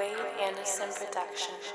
Wade Anderson Productions.